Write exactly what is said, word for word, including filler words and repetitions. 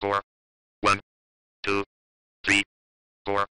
four. one, two, three, four.